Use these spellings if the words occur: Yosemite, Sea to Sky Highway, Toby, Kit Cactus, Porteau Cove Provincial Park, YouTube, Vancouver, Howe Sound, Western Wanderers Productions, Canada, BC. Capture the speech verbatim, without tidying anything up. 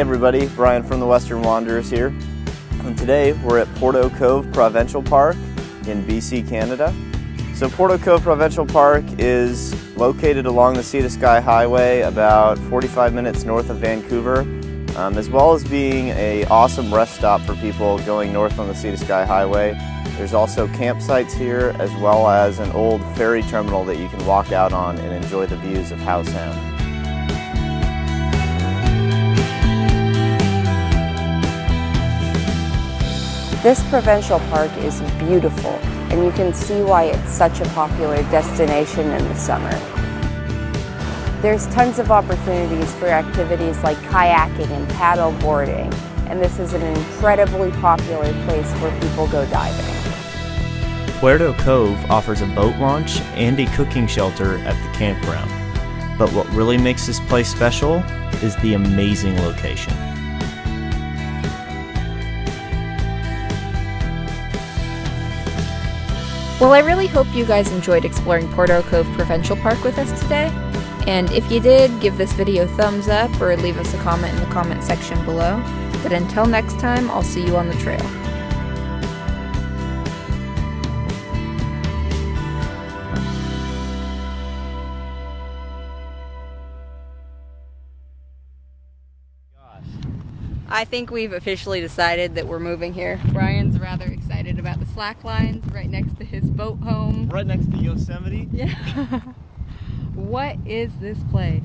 Hey everybody, Brian from the Western Wanderers here, and today we're at Porteau Cove Provincial Park in B C, Canada. So Porteau Cove Provincial Park is located along the Sea to Sky Highway about forty-five minutes north of Vancouver, um, as well as being an awesome rest stop for people going north on the Sea to Sky Highway. There's also campsites here, as well as an old ferry terminal that you can walk out on and enjoy the views of Howe Sound. This provincial park is beautiful, and you can see why it's such a popular destination in the summer. There's tons of opportunities for activities like kayaking and paddle boarding, and this is an incredibly popular place where people go diving. Porteau Cove offers a boat launch and a cooking shelter at the campground, but what really makes this place special is the amazing location. Well, I really hope you guys enjoyed exploring Porteau Cove Provincial Park with us today, and if you did, give this video a thumbs up or leave us a comment in the comment section below. But until next time, I'll see you on the trail. I think we've officially decided that we're moving here. Brian's rather excited about the slack lines right next to his boat home. Right next to Yosemite? Yeah. What is this place?